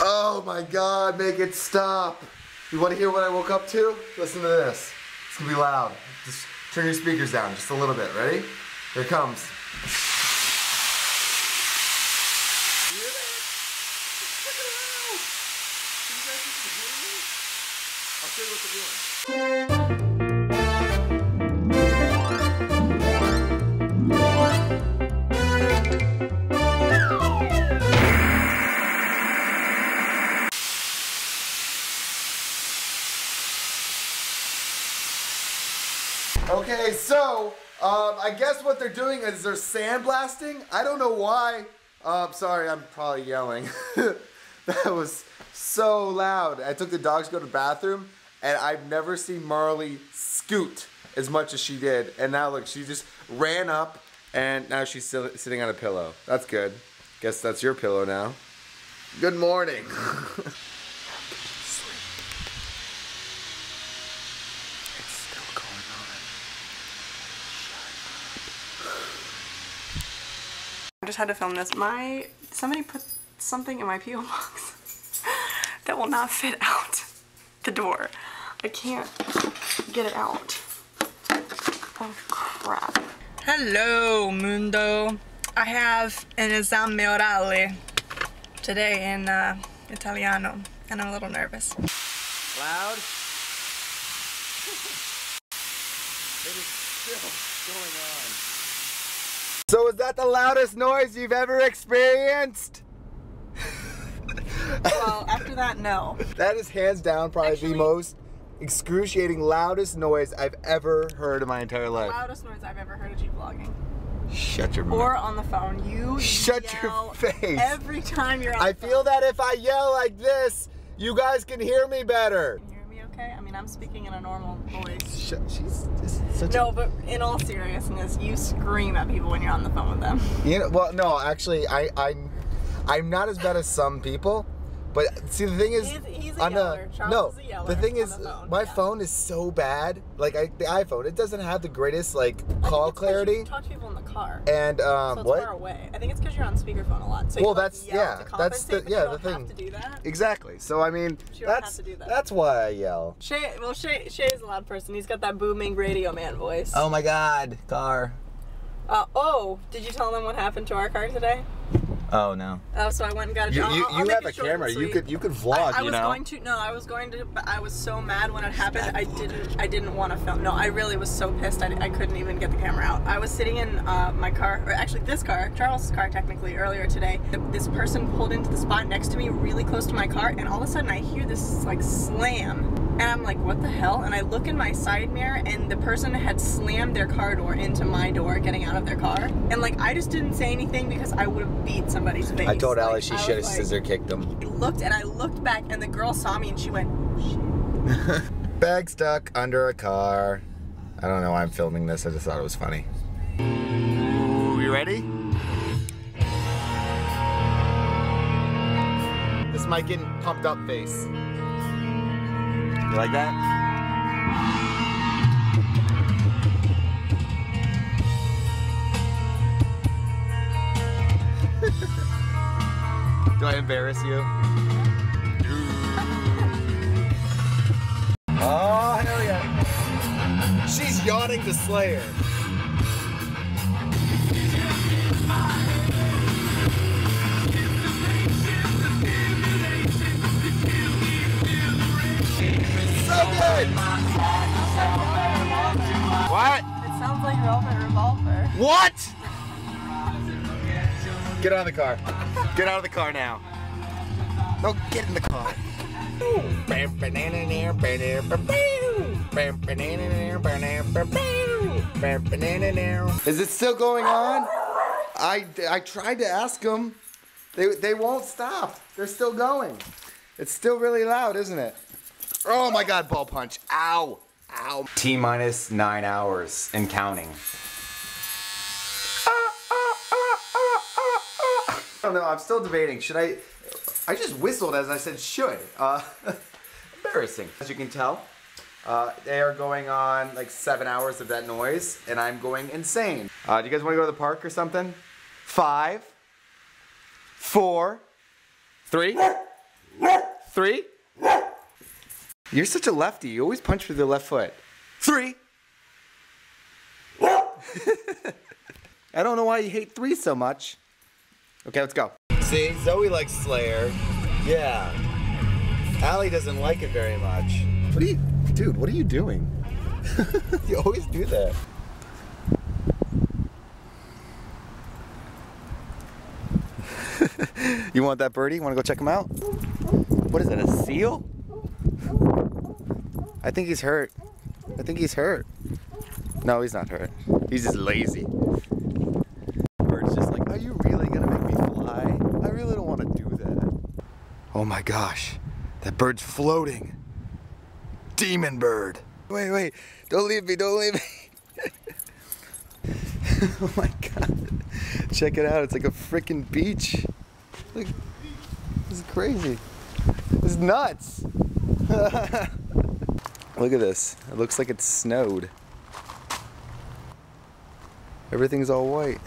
Oh my God, make it stop. You want to hear what I woke up to? Listen to this. It's going to be loud. Just turn your speakers down just a little bit. Ready? Here it comes. Okay, so I guess what they're doing is they're sandblasting. I don't know why. Sorry, I'm probably yelling. That was so loud. I took the dogs to go to the bathroom, and I've never seen Marley scoot as much as she did. And now look, she just ran up, and now she's sitting on a pillow. That's good. Guess that's your pillow now. Good morning. Just had to film this. Somebody put something in my P.O. box that will not fit out the door. I can't get it out. Oh crap. Hello mundo. I have an esame orale today in Italiano and I'm a little nervous. Loud. It is still going on. So is that the loudest noise you've ever experienced? Well, after that, no. That is hands down probably the most excruciating loudest noise I've ever heard in my entire life. The loudest noise I've ever heard of you vlogging. Shut your mouth. Or on the phone. You shut your face. Every time you're on the phone. I feel that if I yell like this, you guys can hear me better. Can you hear me okay? I mean, I'm speaking in a normal voice. No, but in all seriousness, you scream at people when you're on the phone with them. You know, well, no, actually, I'm not as bad as some people, but see, the thing is, Charles is a yeller. The thing is, my phone is so bad. Like the iPhone, it doesn't have the greatest like call clarity. You talk to people in the car. And so it's far away. I think it's because you're on speakerphone a lot. So well, that's the thing. Exactly. So I mean, that's why I yell. Shay is a loud person. He's got that booming radio man voice. Oh my God, car. Oh, did you tell them what happened to our car today? Oh no. Oh, so I went and got a job. You have a camera. You could vlog. I was going to, but I was so mad when it happened. I didn't want to film. No, I really was so pissed. I couldn't even get the camera out. I was sitting in my car, or actually this car, Charles' car technically, earlier today. This person pulled into the spot next to me, really close to my car, and all of a sudden I hear this like slam. And I'm like, what the hell? And I look in my side mirror and the person had slammed their car door into my door getting out of their car. And like, I just didn't say anything because I would have beat somebody's face. I told Allie like, she should have scissor kicked them. I looked back and the girl saw me and she went, oh, shit. Bag stuck under a car. I don't know why I'm filming this. I just thought it was funny. Ooh, you ready? This is my getting pumped up face. You like that? Do I embarrass you? Oh, hell yeah. She's yawning the Slayer. What? It sounds like Velvet Revolver. What? Get out of the car. Get out of the car now. No, get in the car. Is it still going on? I tried to ask them. They won't stop. They're still going. It's still really loud, isn't it? Oh my God, ball punch. Ow. Ow. T-minus 9 hours and counting. I don't know, I'm still debating. Should I just whistled as I said should. Embarrassing. As you can tell, they are going on like 7 hours of that noise and I'm going insane. Do you guys want to go to the park or something? 5, 4, 3. Three. You're such a lefty. You always punch with your left foot. Three. I don't know why you hate three so much. Okay, let's go. See, Zoe likes Slayer. Yeah. Allie doesn't like it very much. What are you, dude, what are you doing? You always do that. You want that birdie? Want to go check him out? What is that, a seal? I think he's hurt. I think he's hurt. No, he's not hurt. He's just lazy. Bird's just like, are you really gonna make me fly? I really don't want to do that. Oh my gosh, that bird's floating. Demon bird. Wait, wait, don't leave me, don't leave me. Oh my god. Check it out, it's like a freaking beach. Look, this is crazy. This is nuts. Look at this, it looks like it snowed. Everything's all white.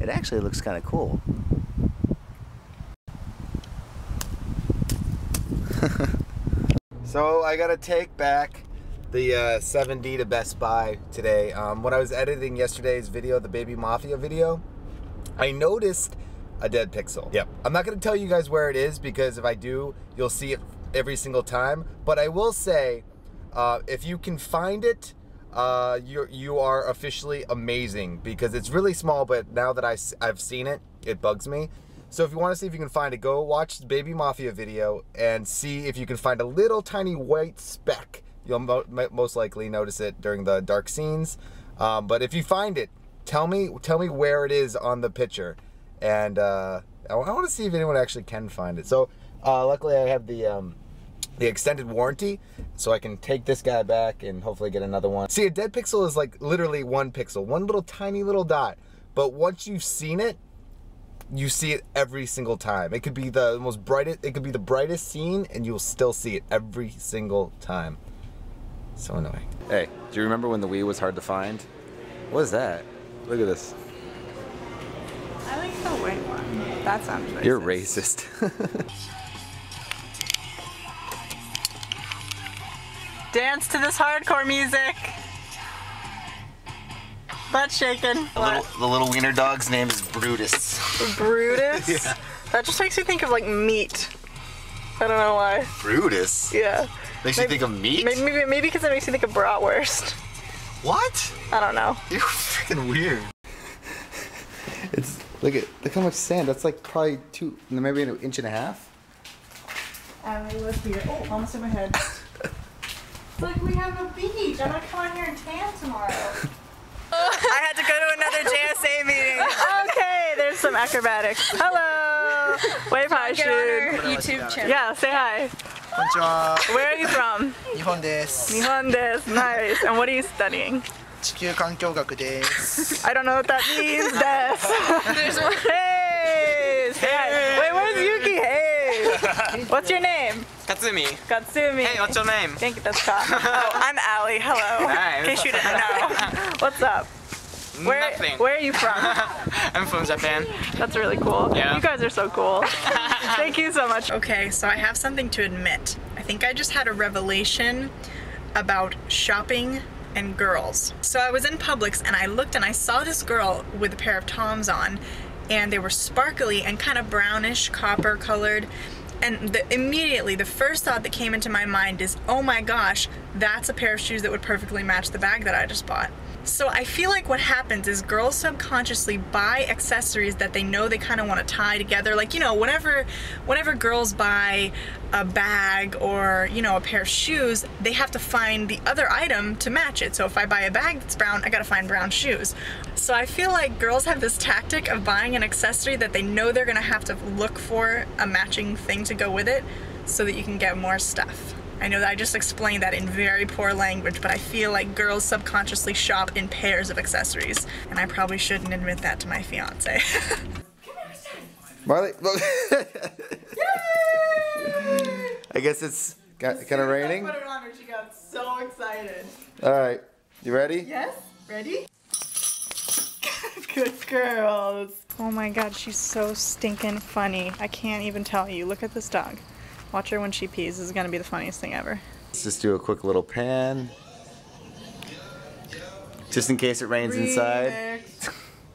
It actually looks kind of cool. So I gotta take back the 7D to Best Buy today. When I was editing yesterday's video, the Baby Mafia video, I noticed a dead pixel. Yep. I'm not gonna tell you guys where it is because if I do, you'll see it every single time. But I will say, if you can find it, you are officially amazing because it's really small, but now that I've seen it, it bugs me. So if you want to see if you can find it, go watch the Baby Mafia video and see if you can find a little tiny white speck. You'll most likely notice it during the dark scenes. But if you find it, tell me where it is on the picture. And I want to see if anyone actually can find it. So luckily I have the extended warranty, so I can take this guy back and hopefully get another one. See, a dead pixel is like literally one pixel, one little tiny little dot. But once you've seen it, you see it every single time. It could be the most brightest, it could be the brightest scene and you'll still see it every single time. So annoying. Hey, do you remember when the Wii was hard to find? What is that? Look at this. I like the white one. That sounds racist. You're racist. Dance to this hardcore music. Butt shaking. The little wiener dog's name is Brutus. Brutus? Yeah. That just makes me think of like meat. I don't know why. Brutus? Yeah. Makes you think of meat? Maybe because it makes you think of bratwurst. What? I don't know. You're freaking weird. It's look how much sand. That's like probably maybe an inch and a half. Allie, look here. Oh, almost hit my head. It's like we have a beach. I'm gonna come out here and tan tomorrow. I had to go to another JSA meeting. Okay, there's some acrobatics. Hello. Wave high, shoot. YouTube channel. Yeah, say hi. Konnichiwa. Where are you from? Nihon desu. Nihon desu. Nice. And what are you studying? I don't know what that means. There's one. Hey. Say hi. Wait, where's Yuki? Hey. What's your name? Katsumi. Katsumi. Hey, what's your name? Thank you, that's Tom. Oh, I'm Allie. Hello. Hi. In case you didn't know. What's up? Nothing. Where are you from? I'm from Japan. That's really cool. Yeah. You guys are so cool. Thank you so much. Okay, so I have something to admit. I think I just had a revelation about shopping and girls. So I was in Publix and I looked and I saw this girl with a pair of Toms on and they were sparkly and kind of brownish, copper colored. And immediately the first thought that came into my mind is, oh my gosh, that's a pair of shoes that would perfectly match the bag that I just bought. So I feel like what happens is girls subconsciously buy accessories that they know they kind of want to tie together. Like, you know, whenever girls buy a bag or, you know, a pair of shoes, they have to find the other item to match it. So if I buy a bag that's brown, I gotta find brown shoes. So I feel like girls have this tactic of buying an accessory that they know they're gonna have to look for a matching thing to go with it so that you can get more stuff. I know that I just explained that in very poor language, but I feel like girls subconsciously shop in pairs of accessories, and I probably shouldn't admit that to my fiance. Marley, look. I guess it's kind of raining. I put it on her, she got so excited. All right, you ready? Yes, ready? Good girls. Oh my god, she's so stinking funny. I can't even tell you. Look at this dog. Watch her when she pees. This is gonna be the funniest thing ever. Let's just do a quick little pan. Just in case it rains inside.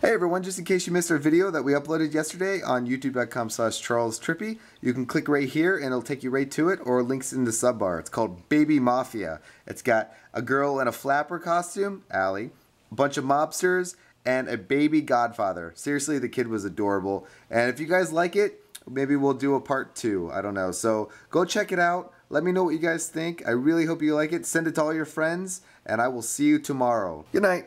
Hey everyone, just in case you missed our video that we uploaded yesterday on youtube.com/CharlesTrippy, you can click right here and it'll take you right to it, or links in the sub bar. It's called Baby Mafia. It's got a girl in a flapper costume, Allie, a bunch of mobsters, and a baby godfather. Seriously, the kid was adorable. And if you guys like it, maybe we'll do a part 2. I don't know. So go check it out. Let me know what you guys think. I really hope you like it. Send it to all your friends, and I will see you tomorrow. Good night.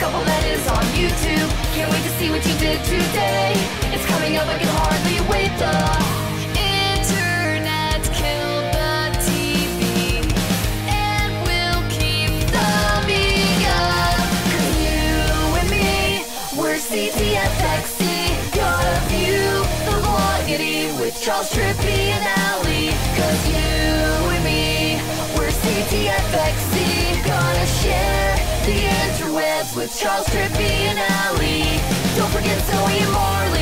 Couple that is on YouTube. Can't wait to see what you did today. It's coming up, I can hardly wait. The internet killed the TV, and we'll keep the beat up. 'Cause you and me, we're CTFXC. Gotta view the vlogity with Charles Trippy and Allie. 'Cause you and me, we're CTFXC. Gonna share the interwebs with Charles Trippy and Allie. Don't forget Zoe and Marley.